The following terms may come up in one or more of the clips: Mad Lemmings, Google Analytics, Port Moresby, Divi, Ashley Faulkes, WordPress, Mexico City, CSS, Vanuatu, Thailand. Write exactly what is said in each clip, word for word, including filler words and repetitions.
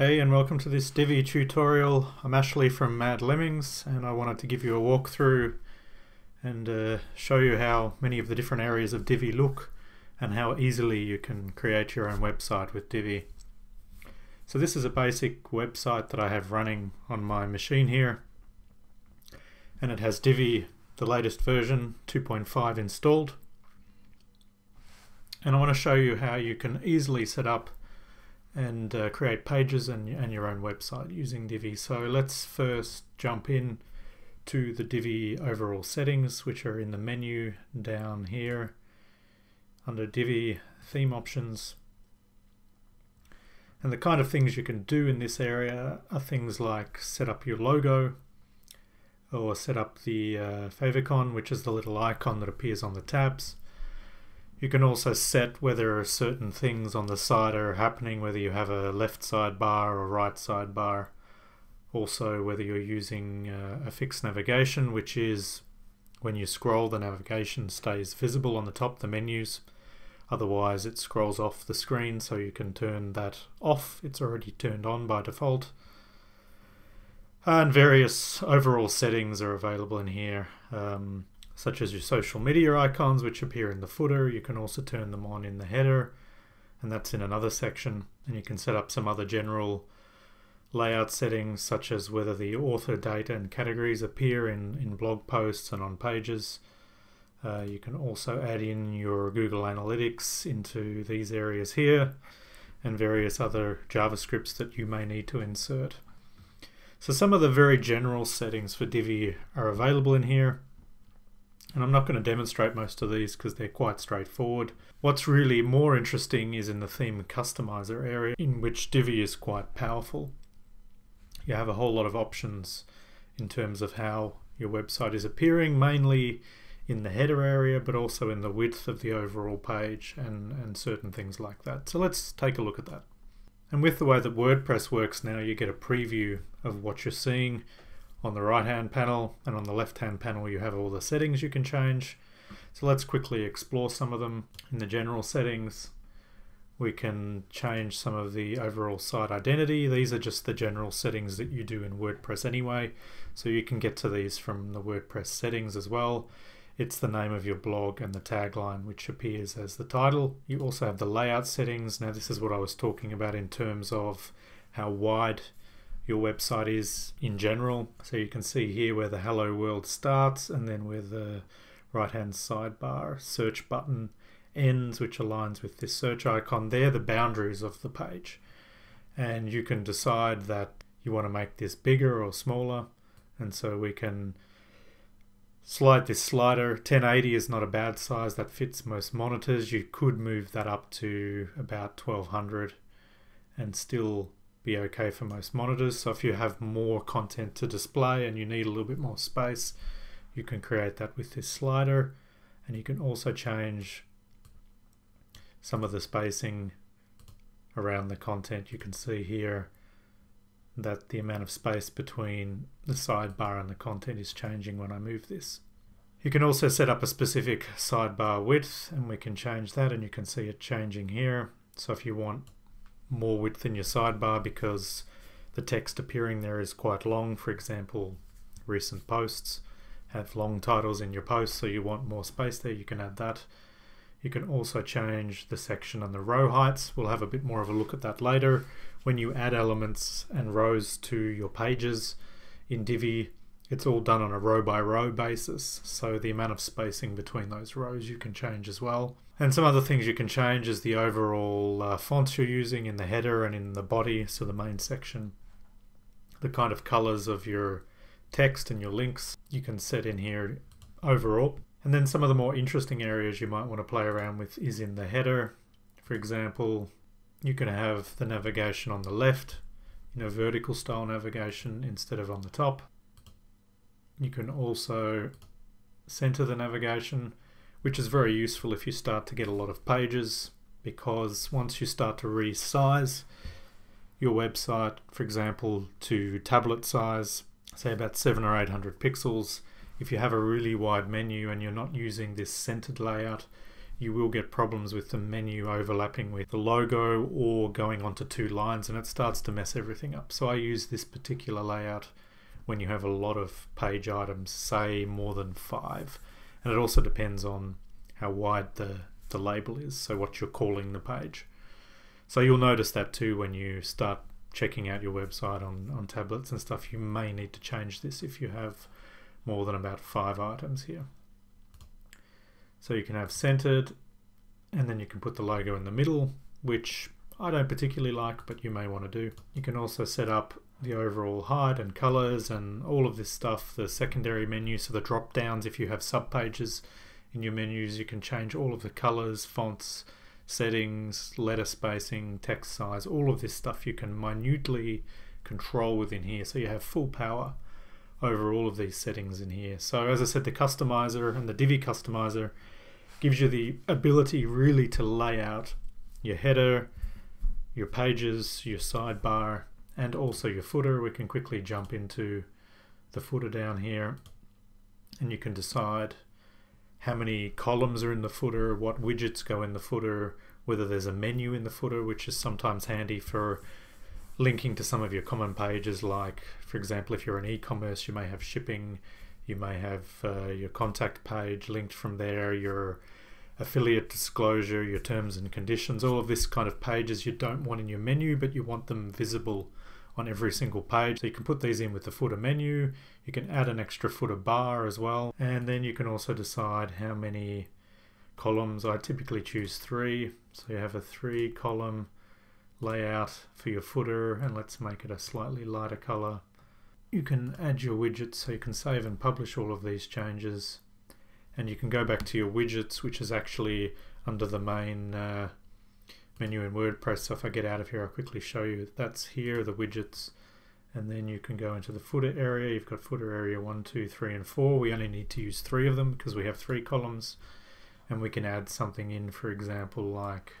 Hey and welcome to this Divi tutorial. I'm Ashley from Mad Lemmings and I wanted to give you a walkthrough and uh, show you how many of the different areas of Divi look and how easily you can create your own website with Divi. So this is a basic website that I have running on my machine here, and it has Divi, the latest version two point five, installed, and I want to show you how you can easily set up and uh, create pages and, and your own website using Divi. So let's first jump in to the Divi overall settings, which are in the menu down here under Divi theme options. And the kind of things you can do in this area are things like set up your logo or set up the uh, favicon, which is the little icon that appears on the tabs. You can also set whether certain things on the side are happening, whether you have a left sidebar or right sidebar. Also, whether you're using uh, a fixed navigation, which is when you scroll, the navigation stays visible on the top, the menus. Otherwise, it scrolls off the screen, so you can turn that off. It's already turned on by default. And various overall settings are available in here. Um, such as your social media icons, which appear in the footer. You can also turn them on in the header, and that's in another section. And you can set up some other general layout settings, such as whether the author, data and categories appear in, in blog posts and on pages. Uh, you can also add in your Google Analytics into these areas here, and various other JavaScripts that you may need to insert. So some of the very general settings for Divi are available in here. And I'm not going to demonstrate most of these because they're quite straightforward. What's really more interesting is in the theme customizer area, in which Divi is quite powerful. You have a whole lot of options in terms of how your website is appearing, mainly in the header area, but also in the width of the overall page and, and certain things like that. So let's take a look at that. And with the way that WordPress works now, you get a preview of what you're seeing on the right hand panel, and on the left hand panel you have all the settings you can change. So let's quickly explore some of them. In the general settings we can change some of the overall site identity. These are just the general settings that you do in WordPress anyway, so you can get to these from the WordPress settings as well. It's the name of your blog and the tagline, which appears as the title. You also have the layout settings. Now this is what I was talking about in terms of how wide your website is in general. So you can see here where the hello world starts, and then where the right hand sidebar search button ends, which aligns with this search icon. They're the boundaries of the page, and you can decide that you want to make this bigger or smaller, and so we can slide this slider. ten eighty is not a bad size, that fits most monitors. You could move that up to about twelve hundred and still be okay for most monitors. So if you have more content to display and you need a little bit more space, you can create that with this slider. And you can also change some of the spacing around the content. You can see here that the amount of space between the sidebar and the content is changing when I move this. You can also set up a specific sidebar width, and we can change that, and you can see it changing here. So if you want more width in your sidebar because the text appearing there is quite long. For example, recent posts have long titles in your posts, so you want more space there, you can add that. You can also change the section and the row heights. We'll have a bit more of a look at that later. When you add elements and rows to your pages in Divi, it's all done on a row by row basis, so the amount of spacing between those rows you can change as well. And some other things you can change is the overall uh, fonts you're using in the header and in the body, so the main section. The kind of colors of your text and your links you can set in here overall. And then some of the more interesting areas you might want to play around with is in the header. For example, you can have the navigation on the left, you know, vertical style navigation instead of on the top. You can also center the navigation, which is very useful if you start to get a lot of pages, because once you start to resize your website, for example, to tablet size, say about seven or eight hundred pixels, if you have a really wide menu and you're not using this centered layout, you will get problems with the menu overlapping with the logo or going onto two lines, and it starts to mess everything up. So I use this particular layout when you have a lot of page items, say more than five. And it also depends on how wide the, the label is, so what you're calling the page. So you'll notice that too when you start checking out your website on, on tablets and stuff. You may need to change this if you have more than about five items here. So you can have centered, and then you can put the logo in the middle, which I don't particularly like, but you may want to do. You can also set up the overall height and colors and all of this stuff, the secondary menu, so the drop downs, if you have sub pages in your menus, you can change all of the colors, fonts, settings, letter spacing, text size, all of this stuff you can minutely control within here. So you have full power over all of these settings in here. So as I said, the customizer and the Divi customizer gives you the ability really to lay out your header, your pages, your sidebar, and also your footer. We can quickly jump into the footer down here, and you can decide how many columns are in the footer, what widgets go in the footer, whether there's a menu in the footer, which is sometimes handy for linking to some of your common pages. Like, for example, if you're in e-commerce, you may have shipping, you may have uh, your contact page linked from there, your affiliate disclosure, your terms and conditions, all of this kind of pages you don't want in your menu, but you want them visible on every single page. So you can put these in with the footer menu. You can add an extra footer bar as well, and then you can also decide how many columns. I typically choose three, so you have a three column layout for your footer, and let's make it a slightly lighter color. You can add your widgets, so you can save and publish all of these changes, and you can go back to your widgets, which is actually under the main uh, menu in WordPress. So if I get out of here, I'll quickly show you that that's here, the widgets, and then you can go into the footer area. You've got footer area one, two, three, and four. We only need to use three of them because we have three columns, and we can add something in, for example, like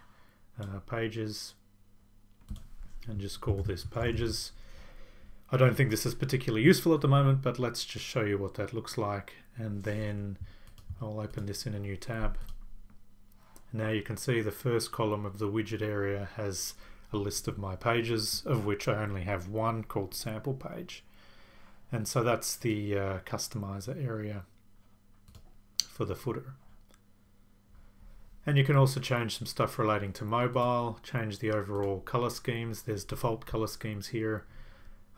uh, pages, and just call this pages. I don't think this is particularly useful at the moment, but let's just show you what that looks like. And then I'll open this in a new tab. Now you can see the first column of the widget area has a list of my pages, of which I only have one called sample page. And so that's the uh, customizer area for the footer. And you can also change some stuff relating to mobile, change the overall color schemes. There's default color schemes here.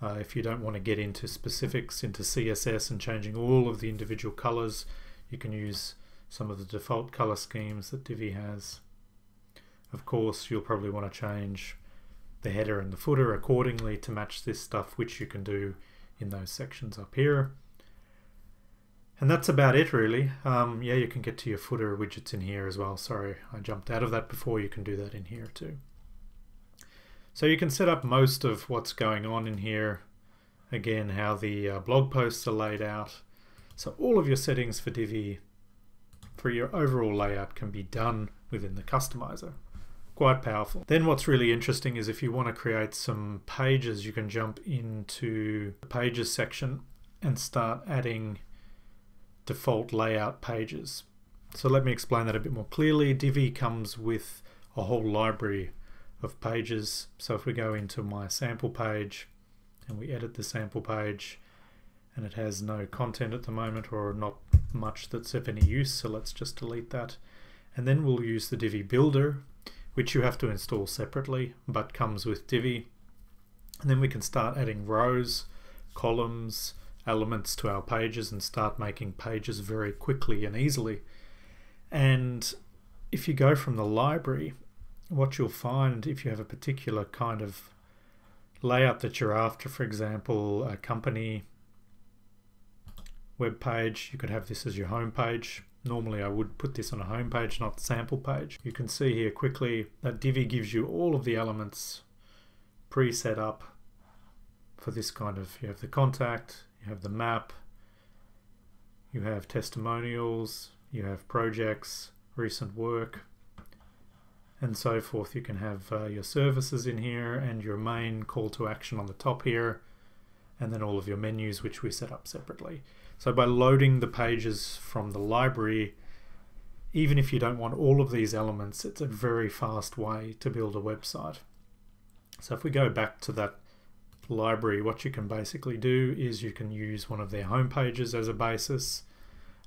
Uh, if you don't want to get into specifics, into C S S and changing all of the individual colors, you can use some of the default color schemes that Divi has. Of course, you'll probably want to change the header and the footer accordingly to match this stuff, which you can do in those sections up here. And that's about it, really. Um, yeah, you can get to your footer widgets in here as well. Sorry, I jumped out of that before. You can do that in here too. So you can set up most of what's going on in here. Again, how the uh, blog posts are laid out. So all of your settings for Divi, for your overall layout, can be done within the customizer. Quite powerful. Then what's really interesting is if you want to create some pages, you can jump into the pages section and start adding default layout pages. So let me explain that a bit more clearly. Divi comes with a whole library of pages. So if we go into my sample page and we edit the sample page, and it has no content at the moment, or not much that's of any use, so let's just delete that. And then we'll use the Divi builder, which you have to install separately but comes with Divi. And then we can start adding rows, columns, elements to our pages, and start making pages very quickly and easily. And if you go from the library, what you'll find, if you have a particular kind of layout that you're after, for example, a company web page, you could have this as your home page. Normally I would put this on a home page, not sample page. You can see here quickly that Divi gives you all of the elements pre-set up for this kind of, you have the contact, you have the map, you have testimonials, you have projects, recent work, and so forth. You can have uh, your services in here, and your main call to action on the top here, and then all of your menus, which we set up separately. So by loading the pages from the library, even if you don't want all of these elements, it's a very fast way to build a website. So if we go back to that library, what you can basically do is you can use one of their home pages as a basis.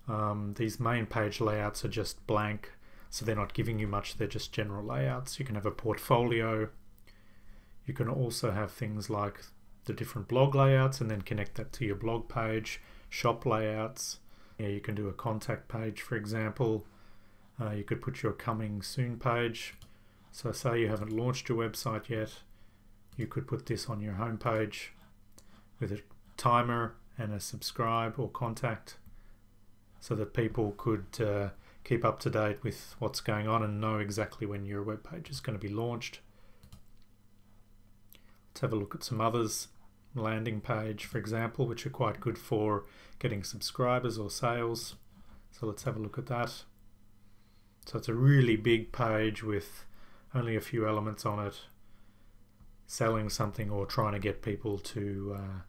Um, these main page layouts are just blank, so they're not giving you much, they're just general layouts. You can have a portfolio. You can also have things like the different blog layouts and then connect that to your blog page, shop layouts. Yeah, you can do a contact page, for example. Uh, you could put your coming soon page. So say you haven't launched your website yet, you could put this on your home page with a timer and a subscribe or contact, so that people could uh, keep up to date with what's going on and know exactly when your web page is going to be launched. Let's have a look at some others. Landing page, for example, which are quite good for getting subscribers or sales. So let's have a look at that. So it's a really big page with only a few elements on it, selling something or trying to get people to uh,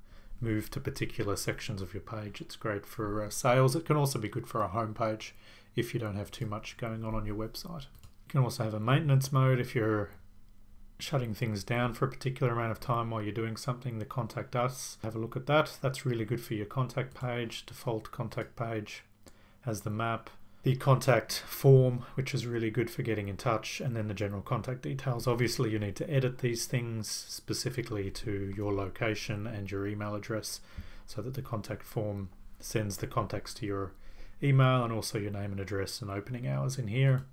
move to particular sections of your page. It's great for uh, sales. It can also be good for a home page if you don't have too much going on on your website. You can also have a maintenance mode if you're shutting things down for a particular amount of time while you're doing something. The contact us, have a look at that. That's really good for your contact page. Default contact page has the map, the contact form, which is really good for getting in touch, and then the general contact details. Obviously you need to edit these things specifically to your location and your email address, so that the contact form sends the contacts to your email, and also your name and address and opening hours in here.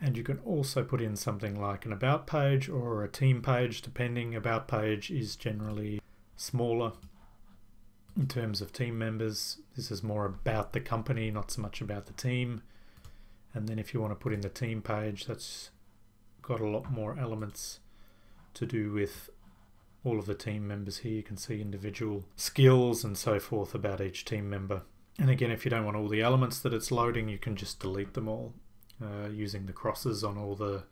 And you can also put in something like an about page or a team page, depending. About page is generally smaller in terms of team members. This is more about the company, not so much about the team. And then if you want to put in the team page, that's got a lot more elements to do with all of the team members here. You can see individual skills and so forth about each team member. And again, if you don't want all the elements that it's loading, you can just delete them all. Uh, using the crosses on all the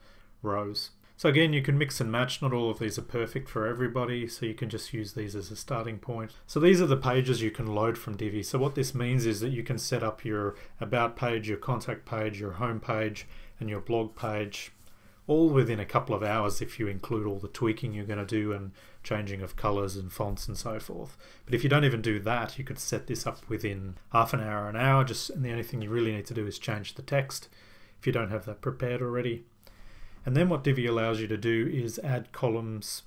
rows. So again, you can mix and match. Not all of these are perfect for everybody, so you can just use these as a starting point. So these are the pages you can load from Divi. So what this means is that you can set up your about page, your contact page, your home page, and your blog page all within a couple of hours if you include all the tweaking you're going to do and changing of colors and fonts and so forth. But if you don't even do that, you could set this up within half an hour, an hour, just, and the only thing you really need to do is change the text if you don't have that prepared already. And then what Divi allows you to do is add columns,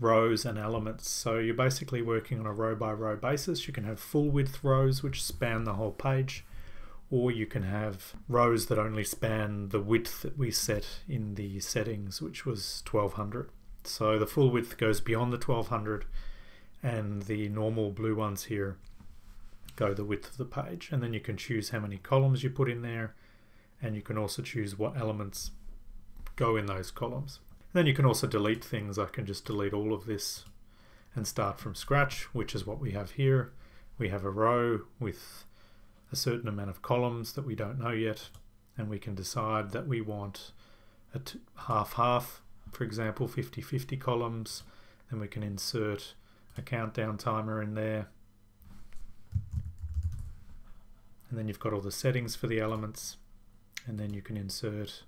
rows, and elements. So you're basically working on a row by row basis. You can have full width rows which span the whole page, or you can have rows that only span the width that we set in the settings, which was twelve hundred. So the full width goes beyond the twelve hundred, and the normal blue ones here go the width of the page. And then you can choose how many columns you put in there, and you can also choose what elements go in those columns. And then you can also delete things. I can just delete all of this and start from scratch, which is what we have here. We have a row with a certain amount of columns that we don't know yet, and we can decide that we want a half-half, for example, fifty fifty columns. Then we can insert a countdown timer in there. And then you've got all the settings for the elements. And then you can insert,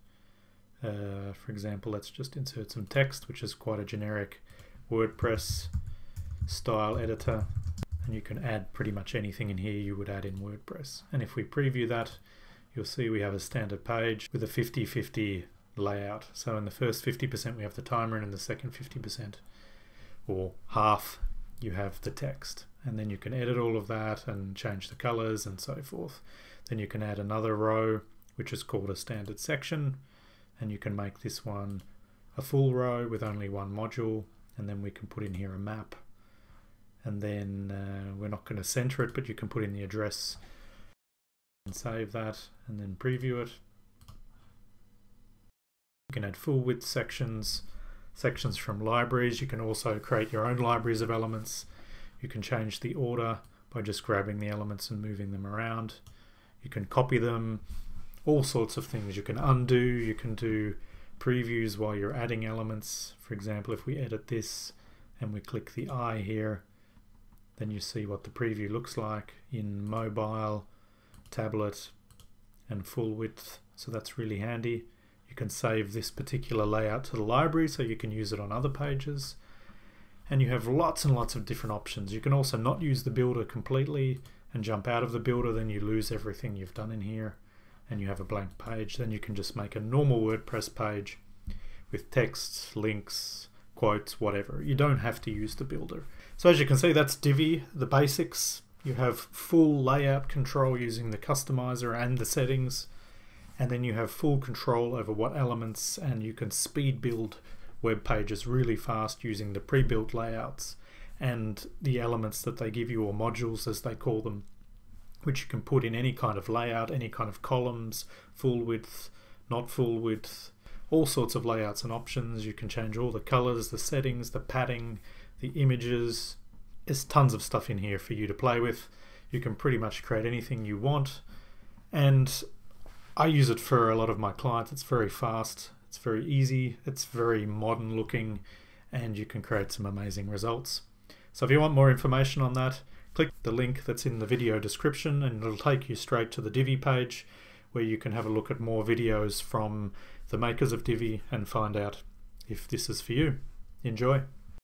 uh, for example, let's just insert some text, which is quite a generic WordPress style editor. And you can add pretty much anything in here you would add in WordPress. And if we preview that, you'll see we have a standard page with a fifty fifty layout. So in the first fifty percent we have the timer, and in the second fifty percent or half you have the text. And then you can edit all of that and change the colors and so forth. Then you can add another row, which is called a standard section, and you can make this one a full row with only one module. And then we can put in here a map, and then uh, we're not going to center it, but you can put in the address and save that and then preview it. You can add full width sections, sections from libraries. You can also create your own libraries of elements. You can change the order by just grabbing the elements and moving them around. You can copy them. All sorts of things you can undo. You can do previews while you're adding elements. For example, if we edit this and we click the eye here, then you see what the preview looks like in mobile, tablet and full width, so that's really handy. You can save this particular layout to the library so you can use it on other pages, and you have lots and lots of different options. You can also not use the builder completely and jump out of the builder, then you lose everything you've done in here and you have a blank page. Then you can just make a normal WordPress page with text, links, quotes, whatever. You don't have to use the builder. So as you can see, that's Divi, the basics. You have full layout control using the customizer and the settings, and then you have full control over what elements, and you can speed build web pages really fast using the pre-built layouts and the elements that they give you, or modules as they call them, which you can put in any kind of layout, any kind of columns, full width, not full width, all sorts of layouts and options. You can change all the colors, the settings, the padding, the images. There's tons of stuff in here for you to play with. You can pretty much create anything you want, and I use it for a lot of my clients. It's very fast, it's very easy, it's very modern looking, and you can create some amazing results. So if you want more information on that, click the link that's in the video description and it'll take you straight to the Divi page where you can have a look at more videos from the makers of Divi and find out if this is for you. Enjoy!